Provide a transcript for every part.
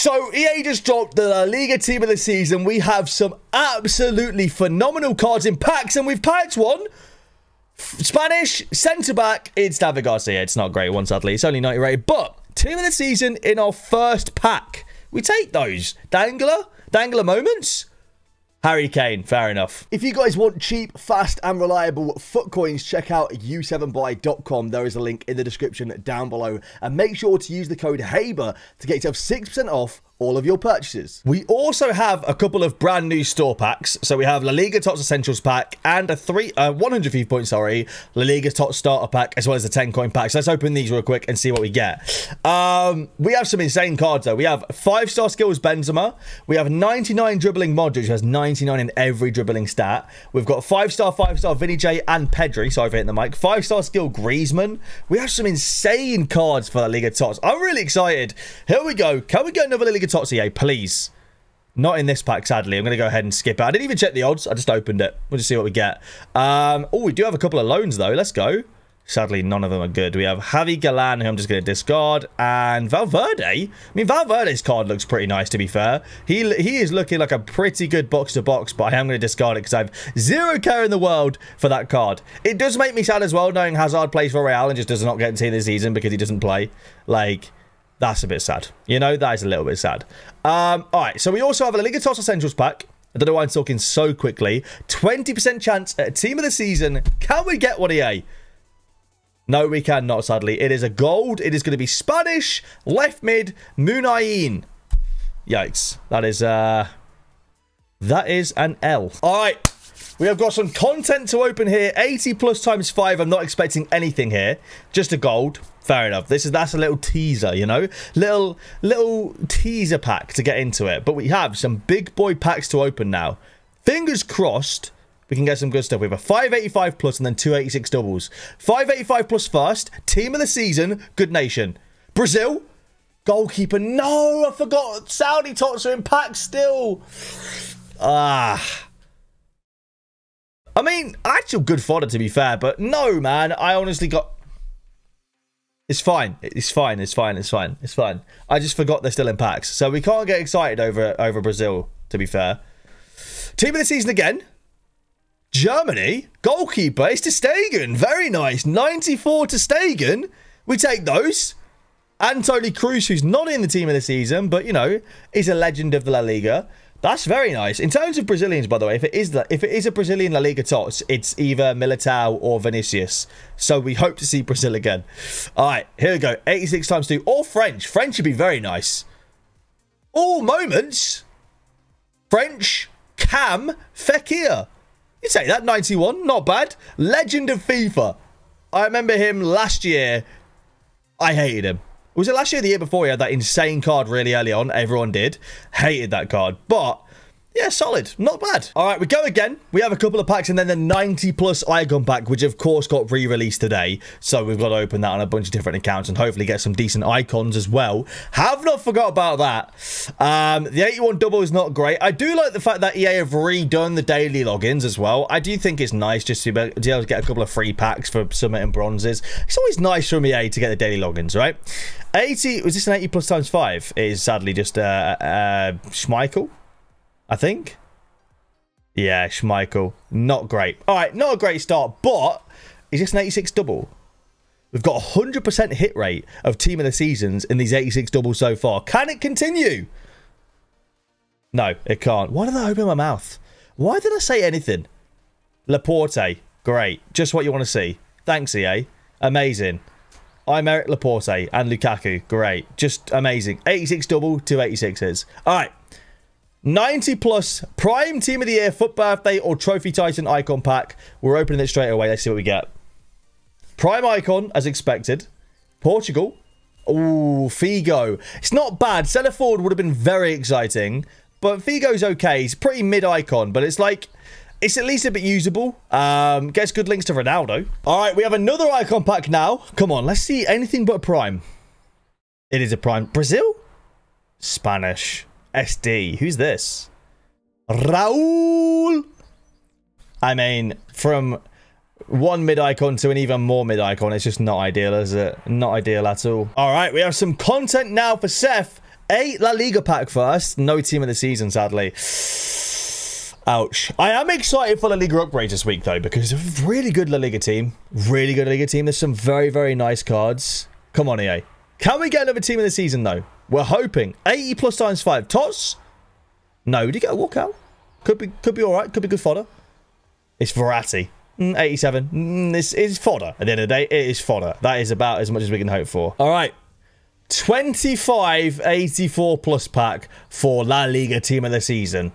So EA just dropped the La Liga team of the season. We have some absolutely phenomenal cards in packs, and we've packed one. Spanish centre-back, it's David Garcia. It's not a great one, sadly. It's only 90 rated, but team of the season in our first pack. We take those. Dangler moments. Harry Kane, fair enough. If you guys want cheap, fast, and reliable foot coins, check out u7buy.com. There is a link in the description down below. And make sure to use the code HABER to get yourself 6% off all of your purchases. We also have a couple of brand new store packs. So we have La Liga Tots Essentials pack and a 150 points, sorry, La Liga Tots Starter pack, as well as the 10 coin pack. So let's open these real quick and see what we get. We have some insane cards though. We have 5-star skills Benzema. We have 99 dribbling Modric, who has 99 in every dribbling stat. We've got 5-star Vinny J and Pedri. Sorry for hitting the mic. 5-star skill Griezmann. We have some insane cards for La Liga Tots. I'm really excited. Here we go. Can we get another La Liga Tots, EA, please? Not in this pack, sadly. I'm going to go ahead and skip it. I didn't even check the odds. I just opened it. We'll just see what we get. Oh, we do have a couple of loans, though. Let's go. Sadly, none of them are good. We have Javi Galan, who I'm just going to discard, and Valverde. I mean, Valverde's card looks pretty nice, to be fair. He is looking like a pretty good box-to-box, but I am going to discard it because I have zero care in the world for that card. It does make me sad as well, knowing Hazard plays for Real and just does not get into this season because he doesn't play. Like, that's a bit sad. You know, that is a little bit sad. All right, so we also have a La Liga Tots Essentials pack. I don't know why I'm talking so quickly. 20% chance at team of the season. Can we get one, EA? No, we cannot, sadly. It is a gold. It is going to be Spanish, left mid, Munain. Yikes. That is an L. All right. We have got some content to open here. 80 plus times 5. I'm not expecting anything here. Just a gold. Fair enough. That's a little teaser, you know? Little teaser pack to get into it. But we have some big boy packs to open now. Fingers crossed we can get some good stuff. We have a 585 plus and then 286 doubles. 585 plus first. Team of the season. Good nation. Brazil. Goalkeeper. No, I forgot. Saudi Tots are in packs still. Ah. I mean, actual good fodder, to be fair, but no, man, I honestly got... It's fine. It's fine. It's fine. It's fine. It's fine. I just forgot they're still in packs, so we can't get excited over Brazil, to be fair. Team of the season again. Germany. Goalkeeper. It's De Stegen. Very nice. 94 De Stegen. We take those. And Tony Cruz, who's not in the team of the season, but, you know, is a legend of the La Liga. That's very nice. In terms of Brazilians, by the way, if it is a Brazilian La Liga Tots, it's either Militao or Vinicius. So we hope to see Brazil again. All right, here we go. 86 times 2. Or French. French would be very nice. All moments. French. Cam. Fekir. You take that. 91. Not bad. Legend of FIFA. I remember him last year. I hated him. Was it last year or the year before he had that insane card really early on? Everyone did. Hated that card. But, yeah, solid. Not bad. All right, we go again. We have a couple of packs and then the 90-plus icon pack, which, of course, got re-released today. So we've got to open that on a bunch of different accounts and hopefully get some decent icons as well. Have not forgot about that. The 81 double is not great. I do like the fact that EA have redone the daily logins as well. I do think it's nice just to be able to get a couple of free packs for Summit and Bronzes. It's always nice from EA to get the daily logins, right? 80, was this an 80 plus times 5? It is sadly just Schmeichel, I think. Yeah, Schmeichel. Not great. All right, not a great start, but is this an 86 double? We've got 100% hit rate of team of the seasons in these 86 doubles so far. Can it continue? No, it can't. Why did I open my mouth? Why did I say anything? Laporte. Great. Just what you want to see. Thanks, EA. Amazing. I'm Eric Laporte and Lukaku. Great. Just amazing. 86 double, 286s. All right. 90-plus Prime Team of the Year, Foot Birthday, or Trophy Titan Icon Pack. We're opening it straight away. Let's see what we get. Prime Icon, as expected. Portugal. Ooh, Figo. It's not bad. Seller forward would have been very exciting. But Figo's okay. He's pretty mid-icon, but it's like... It's at least a bit usable. Gets good links to Ronaldo. All right, we have another icon pack now. Come on, let's see anything but prime. It is a prime. Brazil? Spanish. SD. Who's this? Raul! I mean, from one mid-icon to an even more mid-icon, it's just not ideal, is it? Not ideal at all. All right, we have some content now for Seth. A La Liga pack first. No team of the season, sadly. Ouch. I am excited for La Liga upgrades this week, though, because it's a really good La Liga team. Really good La Liga team. There's some very, very nice cards. Come on, EA. Can we get another team of the season, though? We're hoping. 80 plus times 5. Tots? No. Did he get a walkout? Could be all right. Could be good fodder. It's Verratti. 87. This is fodder. At the end of the day, it is fodder. That is about as much as we can hope for. All right. 25 84 plus pack for La Liga team of the season.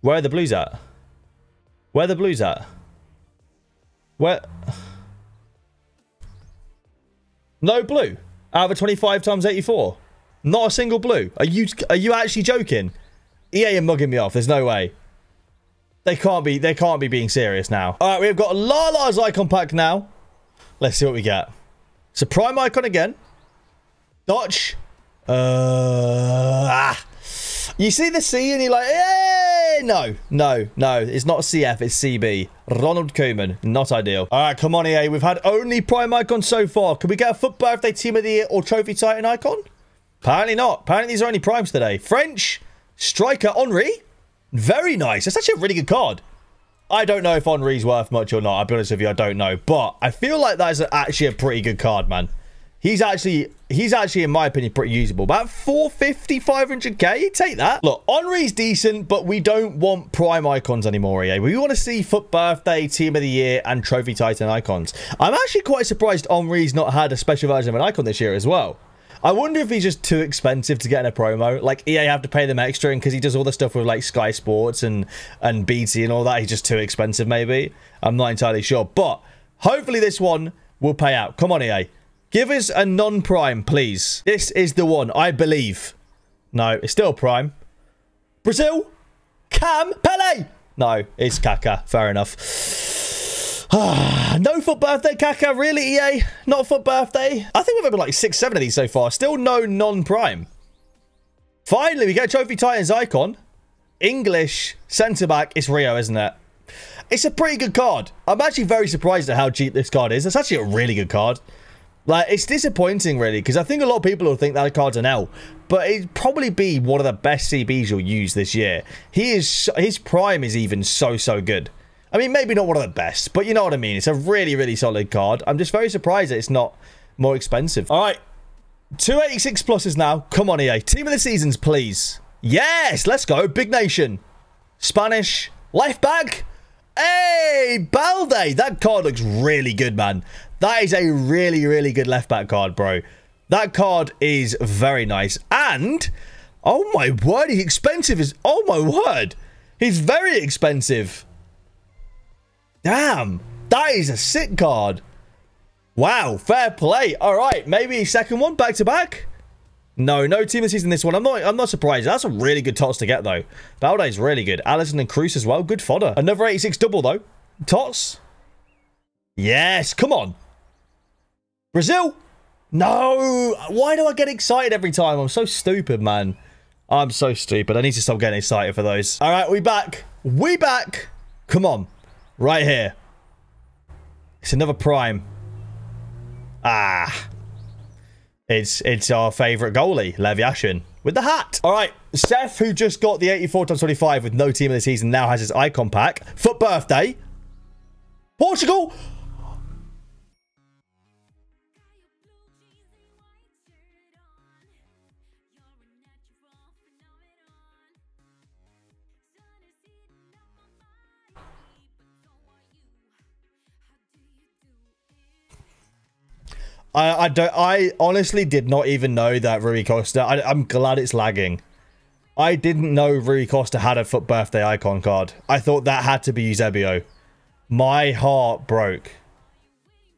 Where are the Blues at? Where are the Blues at? Where? No blue out of a 25 times 84. Not a single blue. Are you actually joking? EA are mugging me off. There's no way. They can't be being serious now. All right, we've got Lala's icon pack now. Let's see what we get. It's a prime icon again. Dutch. You see the C and you're like, hey! No. It's not CF, it's CB. Ronald Koeman. Not ideal. All right, come on, EA. We've had only prime icon so far. Can we get a foot birthday team of the year or trophy titan icon? Apparently not. Apparently these are only primes today. French striker Henry. Very nice. That's actually a really good card. I don't know if Henry's worth much or not. I'll be honest with you, I don't know. But I feel like that is actually a pretty good card, man. He's actually, in my opinion, pretty usable. About 450, 500k, you take that. Look, Henry's decent, but we don't want prime icons anymore, EA. We want to see foot birthday, team of the year, and trophy titan icons. I'm actually quite surprised Henry's not had a special version of an icon this year as well. I wonder if he's just too expensive to get in a promo. Like, EA have to pay them extra, and because he does all the stuff with, like, Sky Sports and BT and all that, he's just too expensive, maybe. I'm not entirely sure. But hopefully this one will pay out. Come on, EA. Give us a non-prime, please. This is the one, I believe. No, it's still prime. Brazil? Cam? Pele? No, it's Kaka. Fair enough. No foot birthday, Kaka. Really, EA? Not foot birthday? I think we've had like 6, 7 of these so far. Still no non-prime. Finally, we get a Trophy Titans icon. English centre-back. It's Rio, isn't it? It's a pretty good card. I'm actually very surprised at how cheap this card is. It's actually a really good card. Like, it's disappointing, really, because I think a lot of people will think that card's an L, but it'd probably be one of the best CBs you'll use this year. His prime is even so good. I mean, maybe not one of the best, but you know what I mean. It's a really, really solid card. I'm just very surprised that it's not more expensive. All right, 286 pluses now. Come on, EA. Team of the seasons, please. Yes, let's go. Big Nation. Spanish. Life bag. Hey, Balde. That card looks really good, man. That is a really, really good left-back card, bro. That card is very nice. And, oh my word, he's expensive. Oh my word. He's very expensive. Damn. That is a sick card. Wow, fair play. All right, maybe second one back-to-back. No, no team of the season this one. I'm not surprised. That's a really good tots to get, though. Balde is really good. Alisson and Cruz as well. Good fodder. Another 86 double, though. Tots. Yes, come on. Brazil? No! Why do I get excited every time? I'm so stupid, man. I'm so stupid. I need to stop getting excited for those. All right, we back. We back. Come on. Right here. It's another prime. Ah. It's our favourite goalie, Lev Yashin, with the hat. All right, Seth, who just got the 84 times 25 with no team of the season, now has his icon pack. Foot birthday. Portugal. I honestly did not even know that Rui Costa. I'm glad it's lagging. I didn't know Rui Costa had a foot birthday icon card. I thought that had to be Eusebio. My heart broke.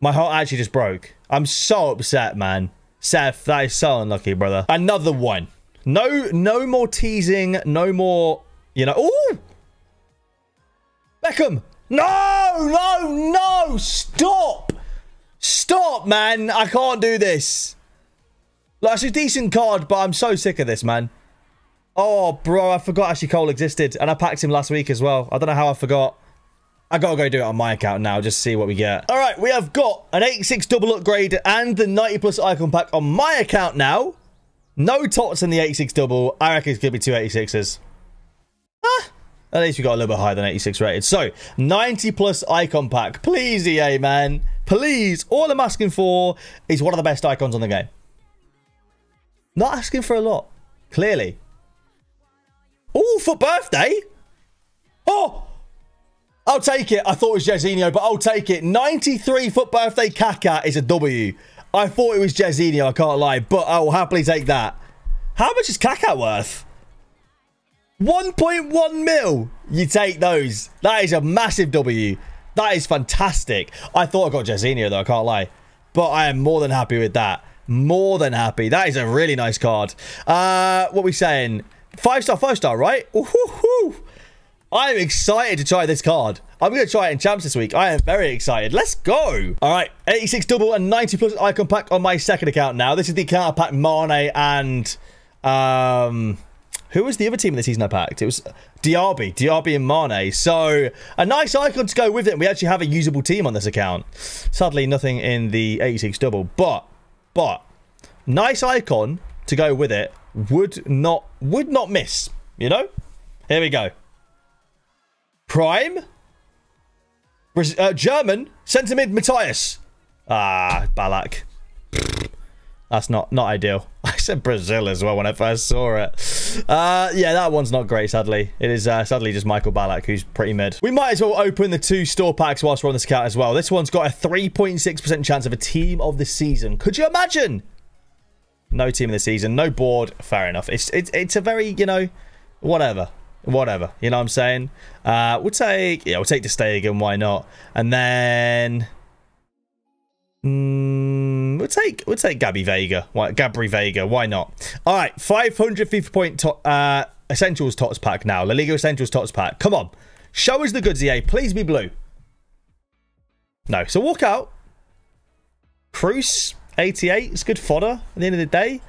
My heart actually just broke. I'm so upset, man. Seth, that is so unlucky, brother. Another one. No more teasing. No more, you know. Ooh! Beckham. No. Stop. Stop, man. I can't do this. Like, it's a decent card, but I'm so sick of this, man. Oh, bro, I forgot Ashley Cole existed. And I packed him last week as well. I don't know how I forgot. I gotta go do it on my account now, just see what we get. All right, we have got an 86 double upgrade and the 90 plus icon pack on my account now. No tots in the 86 double. I reckon it's gonna be two 86s. At least we got a little bit higher than 86 rated. So, 90 plus icon pack. Please, EA, man. Please. All I'm asking for is one of the best icons on the game. Not asking for a lot, clearly. Oh, for birthday? Oh! I'll take it. I thought it was Jairzinho, but I'll take it. 93 foot birthday Kaka is a W. I thought it was Jairzinho, I can't lie, but I will happily take that. How much is Kaka worth? 1.1 mil. You take those. That is a massive W. That is fantastic. I thought I got Jairzinho, though, I can't lie. But I am more than happy with that. More than happy. That is a really nice card. What are we saying? Five star, right? Ooh-hoo-hoo. I'm excited to try this card. I'm going to try it in champs this week. I am very excited. Let's go. All right. 86 double and 90 plus icon pack on my second account now. This is the account I packed Mane and... who was the other team in the season I packed? It was Diaby and Mane. So, a nice icon to go with it. We actually have a usable team on this account. Sadly, nothing in the 86 double. But, nice icon to go with it. Would not miss, you know? Here we go. Prime. German. Centre mid, Matthias. Ah, Balak. That's not ideal. I said Brazil as well when I first saw it. Yeah, that one's not great, sadly. It is sadly just Michael Ballack, who's pretty mid. We might as well open the two store packs whilst we're on this account as well. This one's got a 3.6% chance of a team of the season. Could you imagine? No team of the season. No board. Fair enough. It's a very, you know, whatever, you know what I'm saying? We'll take De Stegen, why not? And then we'll take Gabri Veiga. Why not? All right, 500 FIFA point essentials tots pack now. La Liga essentials tots pack. Come on, show us the goods, EA. Please be blue. No, so walk out. Cruz 88. It's good fodder at the end of the day.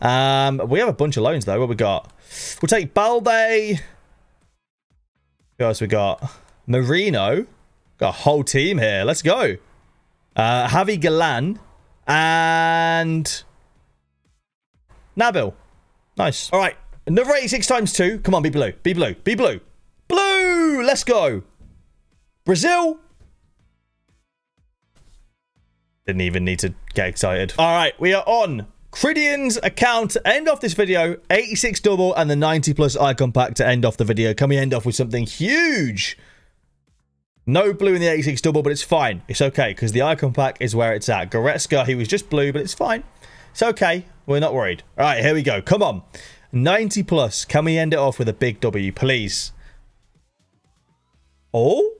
We have a bunch of loans though. What we got? We'll take Balde. Who else we got? Marino. Got a whole team here. Let's go. Javi Galan and Nabil. Nice. All right. Another 86 times two. Come on, be blue. Be blue. Be blue. Blue. Let's go. Brazil. Didn't even need to get excited. All right. We are on Cridian's account to end off this video. 86 double and the 90 plus icon pack to end off the video. Can we end off with something huge? No blue in the 86 double, but it's fine. It's okay, because the icon pack is where it's at. Goretzka, he was just blue, but it's fine. It's okay. We're not worried. All right, here we go. Come on. 90 plus. Can we end it off with a big W, please? Oh?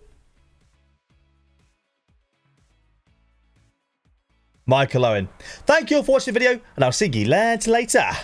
Michael Owen. Thank you all for watching the video, and I'll see you lads later.